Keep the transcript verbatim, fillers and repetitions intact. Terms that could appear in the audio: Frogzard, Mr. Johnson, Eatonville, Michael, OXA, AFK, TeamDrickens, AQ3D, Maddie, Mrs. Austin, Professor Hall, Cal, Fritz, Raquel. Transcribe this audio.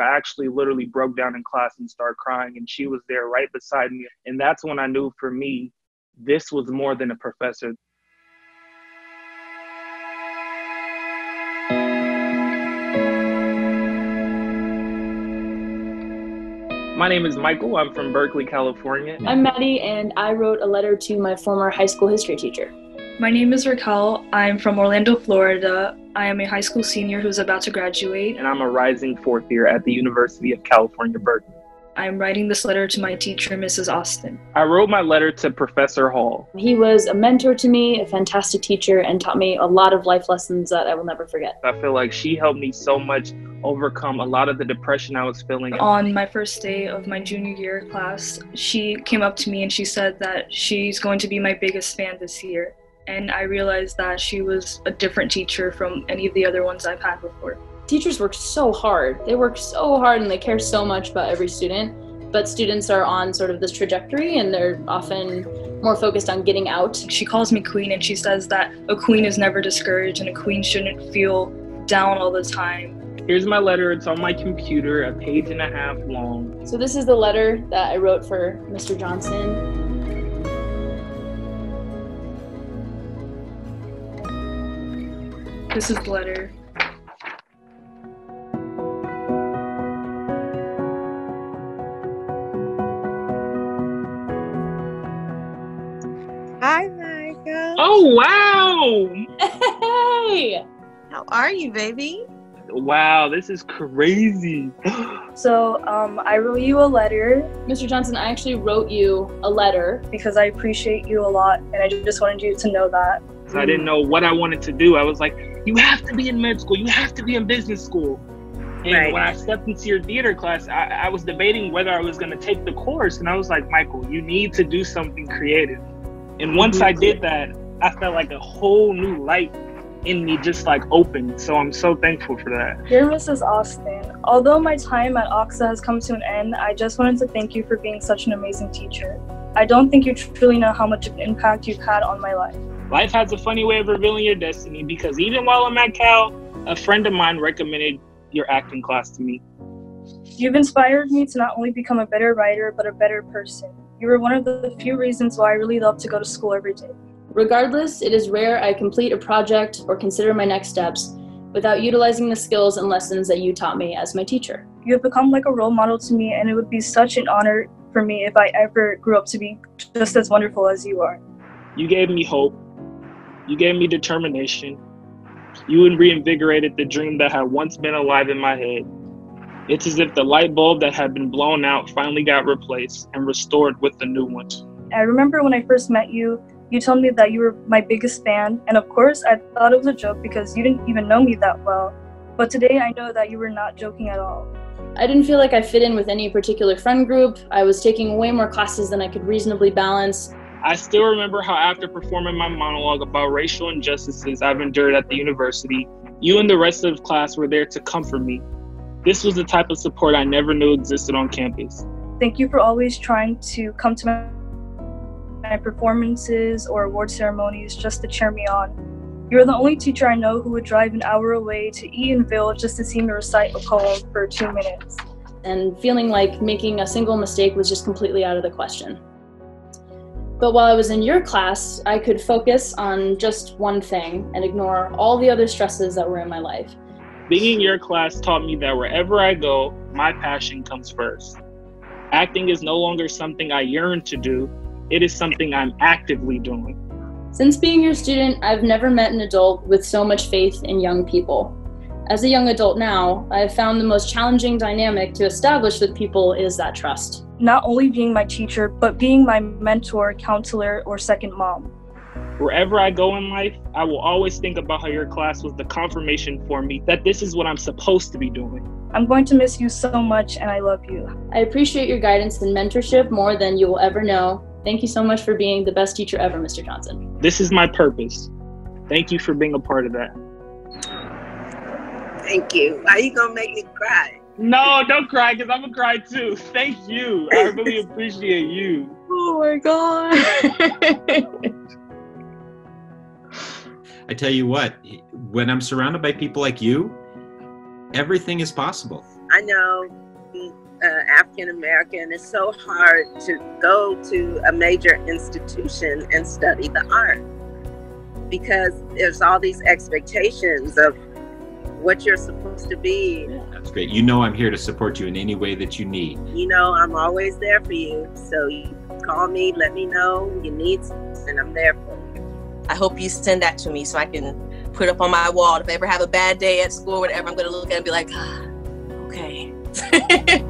I actually literally broke down in class and started crying, and she was there right beside me. And that's when I knew, for me, this was more than a professor. My name is Michael. I'm from Berkeley, California. I'm Maddie, and I wrote a letter to my former high school history teacher. My name is Raquel. I'm from Orlando, Florida. I am a high school senior who's about to graduate. And I'm a rising fourth year at the University of California, Berkeley. I'm writing this letter to my teacher, Missus Austin. I wrote my letter to Professor Hall. He was a mentor to me, a fantastic teacher, and taught me a lot of life lessons that I will never forget. I feel like she helped me so much overcome a lot of the depression I was feeling. On my first day of my junior year class, she came up to me and she said that she's going to be my biggest fan this year. And I realized that she was a different teacher from any of the other ones I've had before. Teachers work so hard. They work so hard and they care so much about every student, but students are on sort of this trajectory and they're often more focused on getting out. She calls me queen, and she says that a queen is never discouraged and a queen shouldn't feel down all the time. Here's my letter. It's on my computer, a page and a half long. So this is the letter that I wrote for Mister Johnson. This is the letter. Hi, Michael. Oh, wow. Hey. How are you, baby? Wow, this is crazy. So um, I wrote you a letter. Mister Johnson, I actually wrote you a letter because I appreciate you a lot, and I just wanted you to know that. So I didn't know what I wanted to do. I was like, you have to be in med school. You have to be in business school. And right. When I stepped into your theater class, I, I was debating whether I was going to take the course. And I was like, Michael, you need to do something creative. And once I did that, I felt like a whole new light in me just like open. So I'm so thankful for that. Dear Missus Austin, although my time at O X A has come to an end, I just wanted to thank you for being such an amazing teacher. I don't think you truly know how much of an impact you've had on my life. Life has a funny way of revealing your destiny, because even while I'm at Cal, a friend of mine recommended your acting class to me. You've inspired me to not only become a better writer, but a better person. You were one of the few reasons why I really love to go to school every day. Regardless, it is rare I complete a project or consider my next steps without utilizing the skills and lessons that you taught me as my teacher. You have become like a role model to me, and it would be such an honor for me if I ever grew up to be just as wonderful as you are. You gave me hope. You gave me determination. You reinvigorated the dream that had once been alive in my head. It's as if the light bulb that had been blown out finally got replaced and restored with the new one. I remember when I first met you, you told me that you were my biggest fan, and of course I thought it was a joke because you didn't even know me that well. But today I know that you were not joking at all. I didn't feel like I fit in with any particular friend group. I was taking way more classes than I could reasonably balance. I still remember how, after performing my monologue about racial injustices I've endured at the university, you and the rest of the class were there to comfort me. This was the type of support I never knew existed on campus. Thank you for always trying to come to my my performances or award ceremonies just to cheer me on. You're the only teacher I know who would drive an hour away to Eatonville just to see me recite a poem for two minutes. And feeling like making a single mistake was just completely out of the question. But while I was in your class, I could focus on just one thing and ignore all the other stresses that were in my life. Being in your class taught me that wherever I go, my passion comes first. Acting is no longer something I yearn to do, it is something I'm actively doing. Since being your student, I've never met an adult with so much faith in young people. As a young adult now, I have found the most challenging dynamic to establish with people is that trust. Not only being my teacher, but being my mentor, counselor, or second mom. Wherever I go in life, I will always think about how your class was the confirmation for me that this is what I'm supposed to be doing. I'm going to miss you so much, and I love you. I appreciate your guidance and mentorship more than you will ever know. Thank you so much for being the best teacher ever, Mister Johnson. This is my purpose. Thank you for being a part of that. Thank you. Why are you gonna make me cry? No, don't cry, because I'm gonna cry too. Thank you. I really appreciate you. Oh my God. I tell you what, when I'm surrounded by people like you, everything is possible. I I know being uh, African-American, it's so hard to go to a major institution and study the art, because there's all these expectations of what you're supposed to be. Yeah, that's great. You know, I'm here to support you in any way that you need. You know, I'm always there for you. So you call me, let me know you need something, and I'm there for you. I hope you send that to me so I can put up on my wall. If I ever have a bad day at school or whatever, I'm going to look at it and be like, ah, okay.